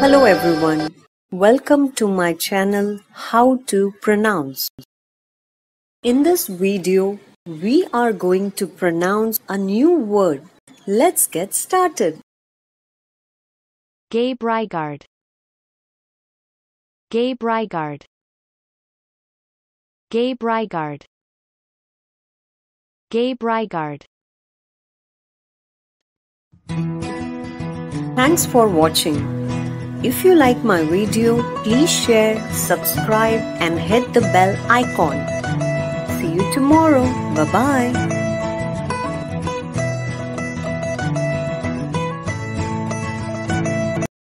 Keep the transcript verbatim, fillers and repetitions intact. Hello everyone, welcome to my channel How to Pronounce. In this video, we are going to pronounce a new word. Let's get started. Gabe Rygaard. Gabe Rygaard. Gabe Rygaard. Gabe Rygaard. Thanks for watching. If you like my video, please share, subscribe and hit the bell icon. See you tomorrow. Bye-bye.